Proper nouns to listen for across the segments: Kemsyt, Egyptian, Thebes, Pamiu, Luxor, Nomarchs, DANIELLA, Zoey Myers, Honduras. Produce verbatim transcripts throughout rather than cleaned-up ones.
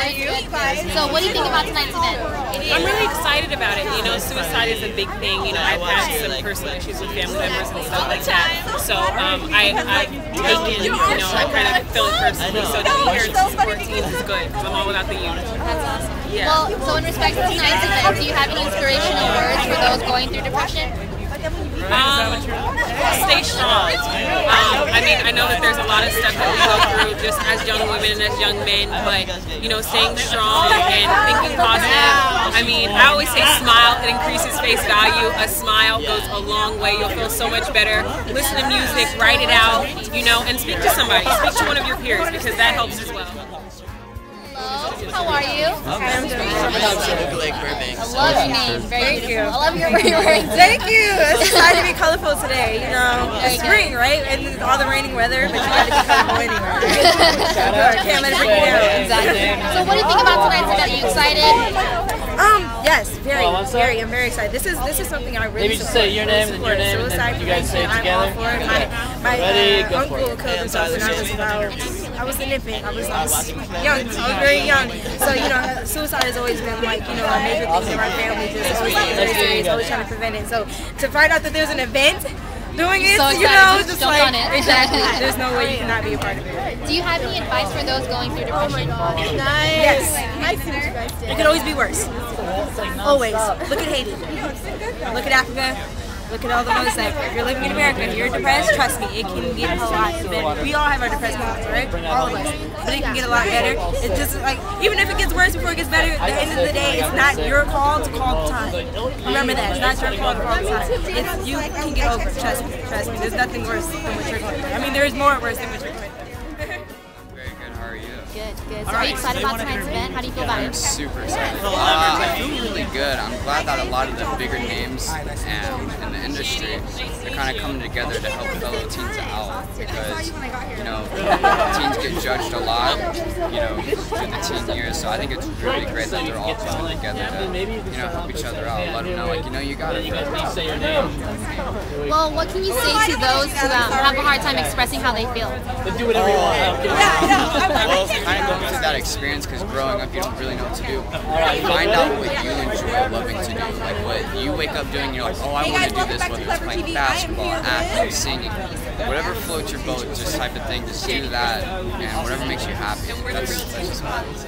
Myers. So what do you think about tonight's event? I'm really excited about it. You know, suicide is a big thing. You know, I've had some personal issues with family members and stuff like that. So um, I, I've taken, you know, I kind of feel it personally. So to be here to support teens is good. I'm all about the youth. That's awesome. Yeah. Well, so in respect to tonight's event, do you have any inspirational words for those going through depression? Um, stay strong. Um, I mean, I know that there's a lot of stuff that we go through just as young women and as young men, but, you know, staying strong and thinking positive. I mean, I always say smile, it increases face value. A smile goes a long way. You'll feel so much better. Listen to music, write it out, you know, and speak to somebody. Speak to one of your peers, because that helps as well. How are you? I'm doing great. I love your name. Very cute. I love your wearing. Thank you. It's exciting to be colorful today. You know, it's spring, right? And all the raining weather, but you got to be colorful anyway. Can't let it bring you down. Exactly. So, what do you think about tonight's event? Are you excited? Um, yes, very, very. I'm very excited. This is this is something I really. Maybe just say your name and your name, and then you guys say it together. My uncle killed himself when I was about. I was an infant. I was, I was young. I was very young. So, you know, suicide has always been, like, you know, a major thing in our family. Just always being very serious, always trying to prevent it. So, to find out that there's an event doing it, so you know, just, just like, exactly. There's no way you cannot be a part of it. Do you have any advice for those going through depression? Oh, my God. Nice. Yes. Nice. It could always be worse. Always. Look at Haiti. Look at Africa. Look at all the ones that, if you're living in America and you're depressed, trust me, it can get a lot better. We all have our depressed moments, right? All of us. But it can get a lot better. It's just like, even if it gets worse before it gets better, at the end of the day, it's not your call to call the time. Remember that. It's not your call to call the time. It's, you can get over it. Trust me. Trust me. There's nothing worse than what you're going through. I mean, there is more worse than what you're going through. Very good. How are you? Good, good. So are you excited about tonight's event? How do you feel about it? I'm super excited. Uh, I feel really good. I'm glad that a lot of the bigger names and in the industry are kind of coming together to help fellow teens out, because, you know, teens get judged a lot, you know, through the teen years. So I think it's really great that they're all coming together to, you know, help each other out, let them know, like, you know, you got it. Well, what can you say to those who um, have a hard time expressing how they feel? Do whatever you want. I don't miss that experience, because growing up you don't really know what to do. Find out what you enjoy loving to do, like what you wake up doing, you're like, oh, I want to do this, whether it's playing basketball, acting, singing, whatever floats your boat, just type of thing, just do that, and whatever makes you happy, that's, that's just what I would say.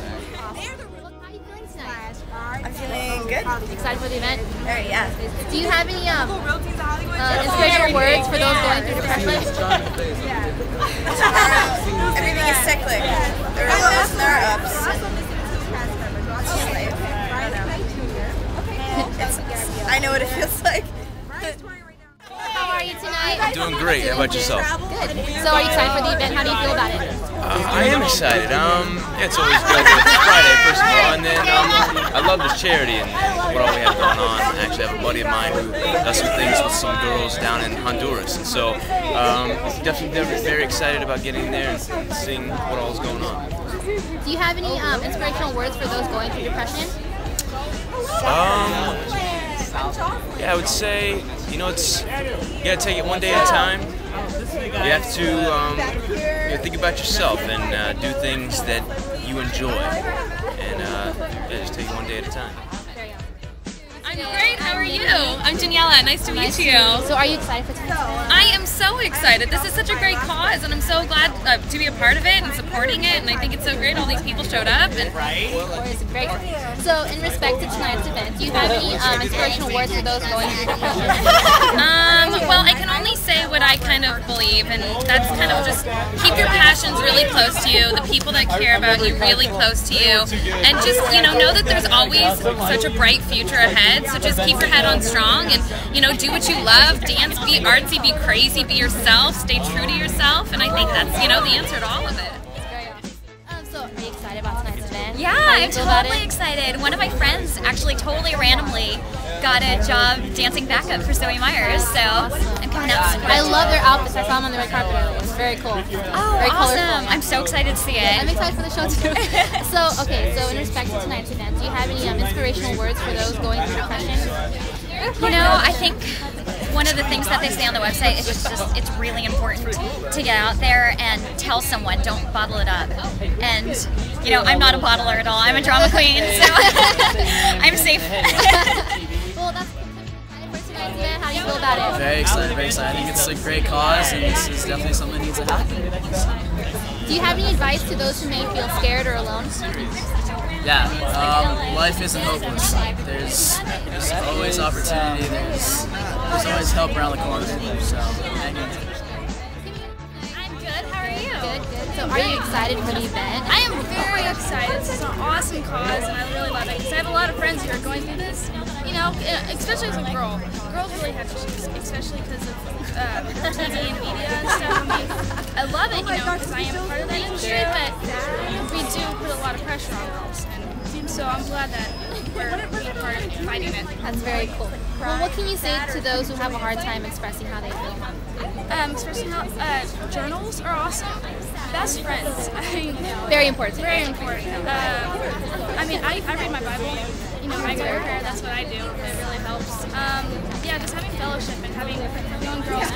I'm feeling good. Excited for the event? Very, yeah. Do you have any um, uh, inspirational words for those going through depression? Everything is cyclic. There are lows and there are ups. It's, it's, I know what it feels like. How are you tonight? I'm doing great. How about yourself? Good. So are you excited for the event? How do you feel about it? Uh, I am excited. Um, it's always good. It's Friday, first of all, and then um, I love this charity and what all we have going on. I actually have a buddy of mine who does some things with some girls down in Honduras, and so um, definitely very excited about getting there and seeing what all is going on. Do you have any um, inspirational words for those going through depression? Um, yeah, I would say, you know, it's, you gotta take it one day at a time. You have to um, you know, think about yourself and uh, do things that you enjoy. And uh, yeah, just take it one day at a time. I'm great. How are you? I'm Daniela. Nice to nice meet you. To meet. So, are you excited for tonight? I am so excited. This is such a great cause, and I'm so glad uh, to be a part of it and supporting it. And I think it's so great all these people showed up. And it's great. So, in respect to tonight's event, do you have any um, inspirational words for those going through depression? um, well, I can only say what I kind of believe, and that's kind of just keep your passions really close to you, the people that care about you really close to you, and just, you know, know that there's always such a bright future ahead. So just keep your head on strong and, you know, do what you love, dance, be artsy, be crazy, be yourself, stay true to yourself, and I think that's, you know, the answer to all of it. Yeah, I'm totally excited. One of my friends actually totally randomly got a job dancing backup for Zoey Myers, so I'm coming out. I love their outfits. I saw them on the red carpet earlier. It was very cool. Oh, very awesome. Colorful. I'm so excited to see it. Yeah, I'm excited for the show too. So, okay, so in respect to tonight's event, do you have any um, inspirational words for those going through depression? You know, I think one of the things that they say on the website is just, just it's really important to get out there and tell someone, don't bottle it up. And you know, I'm not a bottler at all. I'm a drama queen, so I'm safe. Well, that's how do you feel about it? Very excited, very excited. I think it's a great cause, and this is definitely something that needs to happen. Do you have any advice to those who may feel scared or alone? Yeah, um, life isn't hopeless. There's, there's always opportunity. There's, there's always help around the corner. So, thank you. I'm good. How are you? Good, good. So, are you excited for the event? I am very excited. This is an awesome cause, and I really love it because I have a lot of friends who are going through this. You know, especially as a girl. Girls really have issues, especially because of uh, T V and media and stuff. I mean, I love it, you know, because I am part of that industry, but we do put a lot of pressure on girls. And so I'm glad that we're being part of fighting it. That's very cool. Well, what can you say to those who have a hard time expressing how they feel? Um, expressing how uh, journals are awesome. Best friends. I mean, very important. Very important. Uh, I mean, I, I read my Bible. You know, I go to prayer, that's what I do, it really helps. Um, yeah, just having fellowship and having young girls.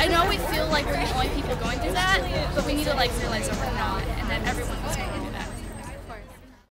I know we feel like we're the only people going through that, but we need to like realize that we're not, and that everyone is going through that.